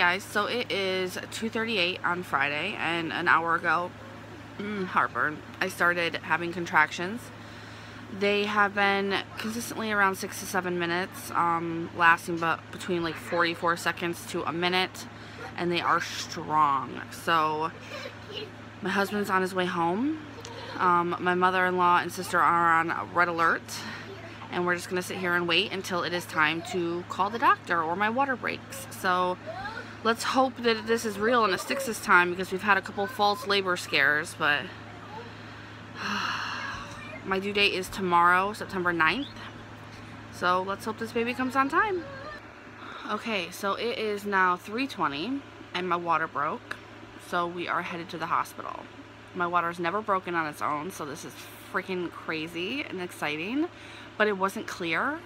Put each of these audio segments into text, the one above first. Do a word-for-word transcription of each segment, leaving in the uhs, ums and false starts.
guys, so it is two thirty-eight on Friday, and an hour ago, mm, heartburn, I started having contractions. They have been consistently around six to seven minutes, um, lasting but between like forty-four seconds to a minute, and they are strong. So my husband's on his way home. Um, my mother-in-law and sister are on red alert, and we're just going to sit here and wait until it is time to call the doctor or my water breaks. So let's hope that this is real and it sticks this time, because we've had a couple false labor scares, but... My due date is tomorrow, September ninth, so let's hope this baby comes on time. Okay, so it is now three twenty, and my water broke, so we are headed to the hospital. My water's never broken on its own, so this is freaking crazy and exciting, but it wasn't clear.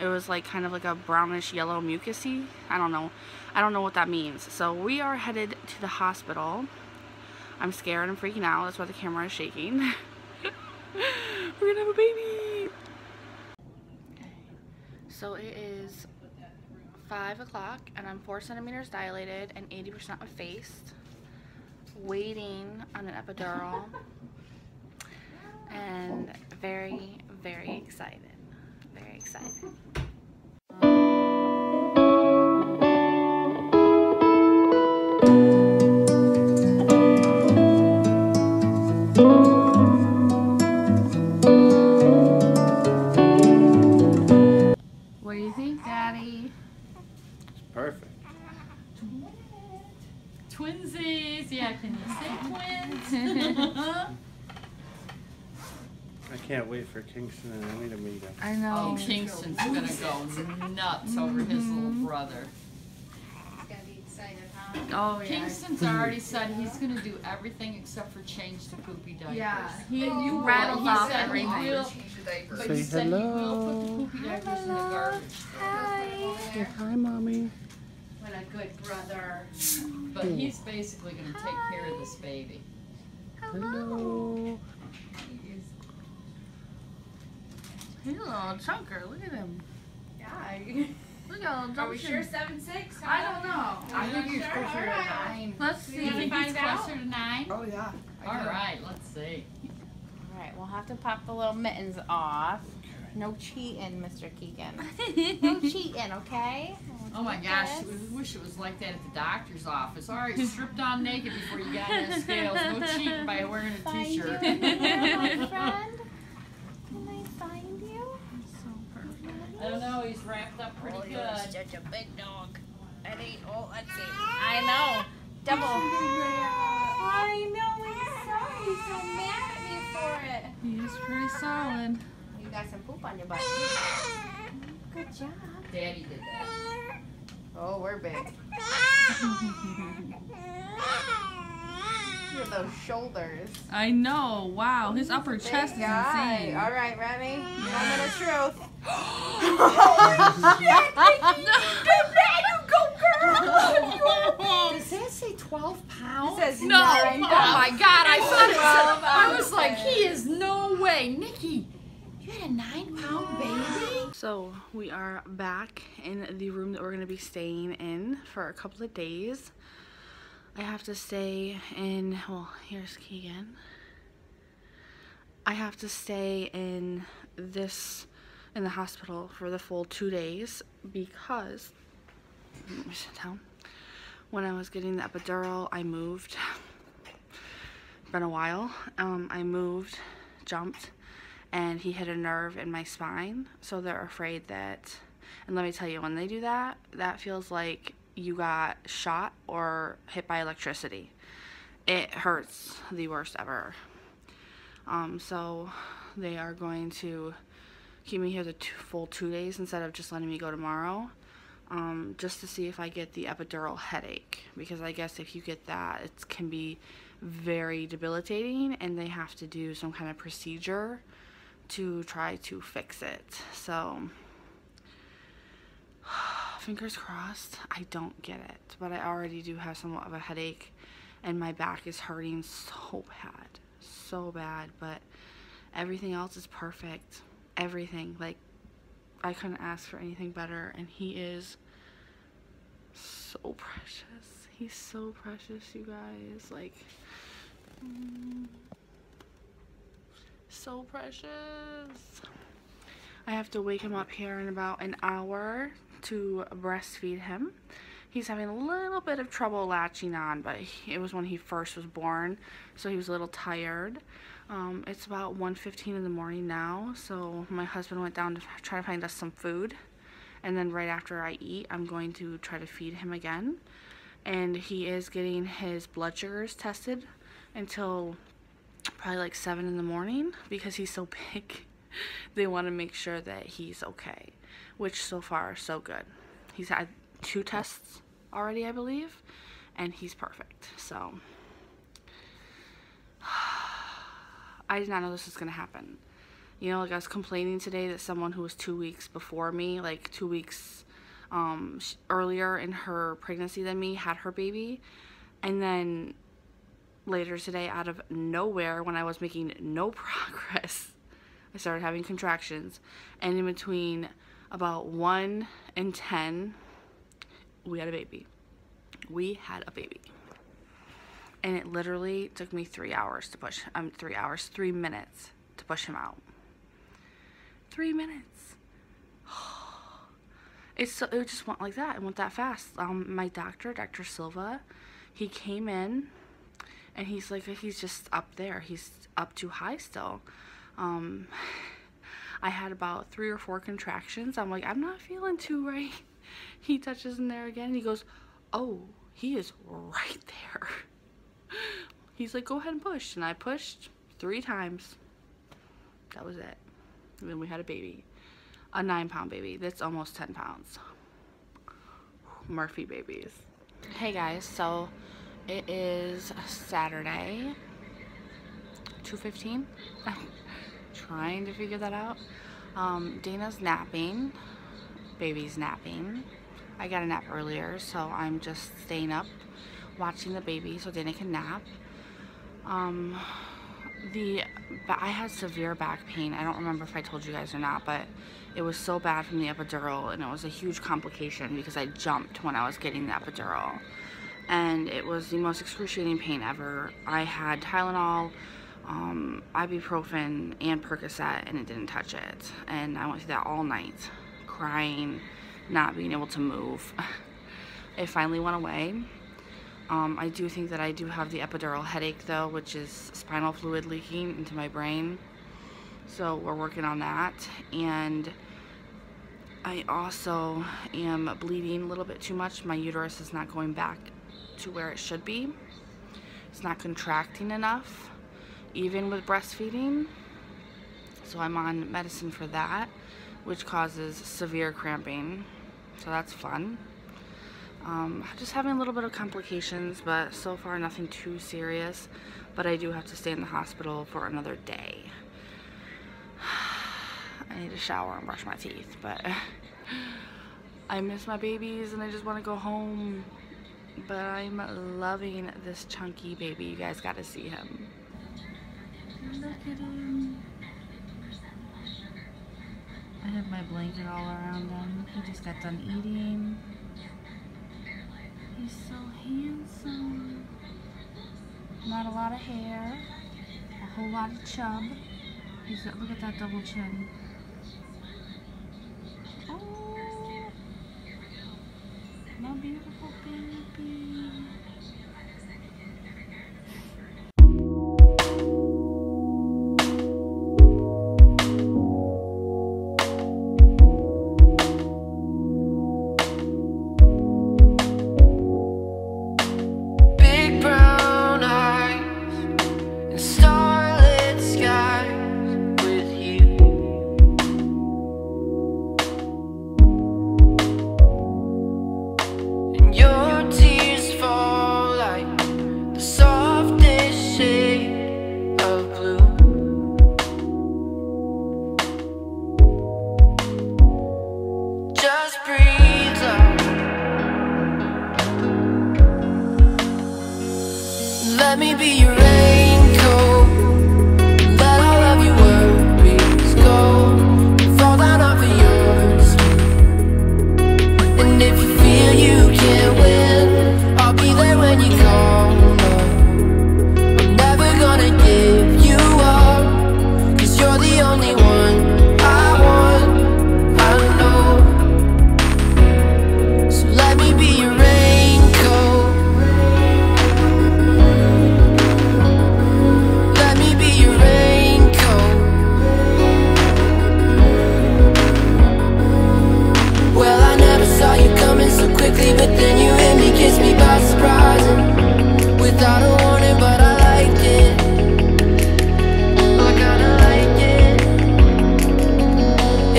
It was like kind of like a brownish yellow mucusy. I don't know. I don't know what that means. So we are headed to the hospital. I'm scared and freaking out. That's why the camera is shaking. We're gonna have a baby. So it is five o'clock, and I'm four centimeters dilated and eighty percent effaced, waiting on an epidural, and very, very excited. Very excited. Twinsies, yeah, can you say twins? I can't wait for Kingston and Emmy to meet up. I know. Oh, Kingston's gonna go nuts over his little brother. He's gonna be excited, huh? Oh, yeah. Kingston's already said he's gonna do everything expt for change the poopy diapers. Yeah, he oh, you rattled off everything. He will, change the diapers. But he said hello. He will put the poopy diapers hello. in the garbage. Hi. Say hi, mommy. What a good brother. But he's basically going to take care of this baby. Hello. He is. He's a little chunker. Look at him. Yeah. Look at little chunker. Are we sure seven six? I don't know. I think he's closer to nine. Let's see. You think he's closer to nine? Oh yeah. All right. Let's see. All right. We'll have to pop the little mittens off. No cheating, Mister Keegan. No cheating, okay? Oh my gosh, I wish it was like that at the doctor's office. All right, stripped on naked before you got in the scales. No cheating by wearing a t-shirt. Can I find you? So perfect. I don't know, he's wrapped up pretty oh, good. You're such a big dog. That ain't all I'd say. I know. Double. I know, he's sorry. He's so mad at me for it. He is pretty solid. You got some poop on your butt. Good job. Daddy did that. Oh, we're big. Look at those shoulders. I know. Wow, his upper chest guy. is insane. All right, Remy. Moment of truth. Oh, shit! Does that say twelve pounds? It says no. Nine oh my God! I thought it said. I was like, he is no way, Nikki. You had a nine pound baby? So we are back in the room that we're going to be staying in for a couple of days. I have to stay in, well, here's Keegan. I have to stay in this, in the hospital for the full two days because, let me sit down. When I was getting the epidural, I moved. Been a while. Um, I moved, jumped. And he hit a nerve in my spine, so they're afraid that, and let me tell you, when they do that, that feels like you got shot or hit by electricity. It hurts the worst ever. Um, so they are going to keep me here the two, full two days instead of just letting me go tomorrow, um, just to see if I get the epidural headache, because I guess if you get that, it can be very debilitating, and they have to do some kind of procedure to try to fix it. So fingers crossed I don't get it, but I already do have somewhat of a headache, and my back is hurting so bad, so bad, but everything else is perfect. Everything, like, I couldn't ask for anything better, and he is so so precious. He's so precious, you guys. Like, mm, so precious. I have to wake him up here in about an hour to breastfeed him. He's having a little bit of trouble latching on, but it was when he first was born, so he was a little tired. Um, it's about one fifteen in the morning now, so my husband went down to try to find us some food. And then right after I eat, I'm going to try to feed him again. And he is getting his blood sugars tested until probably like seven in the morning because he's so big. They want to make sure that he's okay, which so far so good. He's had two tests already, I believe, and he's perfect. So I did not know this was gonna happen. You know, like, I was complaining today that someone who was two weeks before me, like two weeks um, earlier in her pregnancy than me, had her baby, and then later today, out of nowhere, when I was making no progress, I started having contractions, and in between about one and ten, we had a baby. We had a baby. And it literally took me three hours to push, um, three hours, three minutes to push him out. Three minutes. It's so, it just went like that. It went that fast. Um, my doctor, Dr. Silva, he came in and he's like, he's just up there. He's up too high still. Um, I had about three or four contractions. I'm like, I'm not feeling too right. He touches in there again and he goes, oh, he is right there. He's like, go ahead and push. And I pushed three times. That was it. And then we had a baby, a nine pound baby. That's almost ten pounds. Murphy babies. Hey guys, so it is Saturday, two fifteen. I'm trying to figure that out. Um, Dana's napping. Baby's napping. I got a nap earlier, so I'm just staying up watching the baby so Dana can nap. Um, the I had severe back pain. I don't remember if I told you guys or not, but it was so bad from the epidural, and it was a huge complication because I jumped when I was getting the epidural, and it was the most excruciating pain ever. I had Tylenol, um, ibuprofen, and Percocet, and it didn't touch it, and I went through that all night. Crying, not being able to move. It finally went away. Um, I do think that I do have the epidural headache though, which is spinal fluid leaking into my brain. So we're working on that. And I also am bleeding a little bit too much. My uterus is not going back to where it should be. It's not contracting enough, even with breastfeeding. So I'm on medicine for that, which causes severe cramping, so that's fun. Um, just having a little bit of complications, but so far nothing too serious, but I do have to stay in the hospital for another day. I need a shower and brush my teeth, but I miss my babies and I just want to go home, but I'm loving this chunky baby. You guys got to see him. Look at him. I have my blanket all around him. He just got done eating. He's so handsome. Not a lot of hair. A whole lot of chub. He's got, look at that double chin. Oh! My beautiful baby. Let me be your raincoat, let all of your worries go, fall down off of yours, and if you feel you can't win.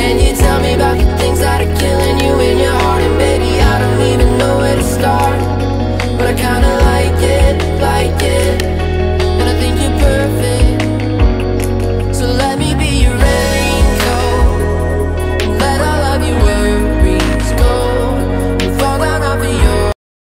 Can you tell me about the things that are killing?